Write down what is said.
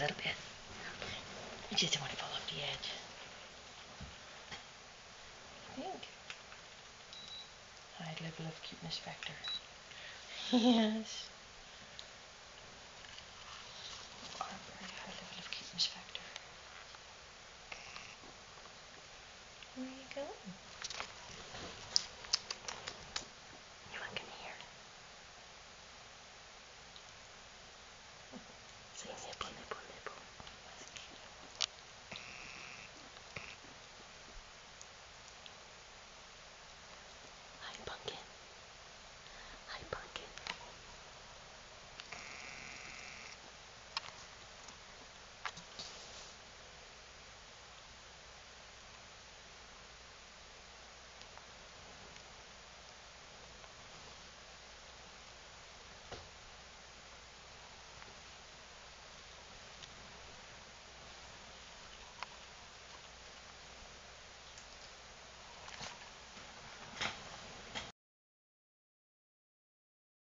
a little bit. I just didn't want to fall off the edge. I think. High level of cuteness factor. Yes. Our very high level of cuteness factor. Where are you going?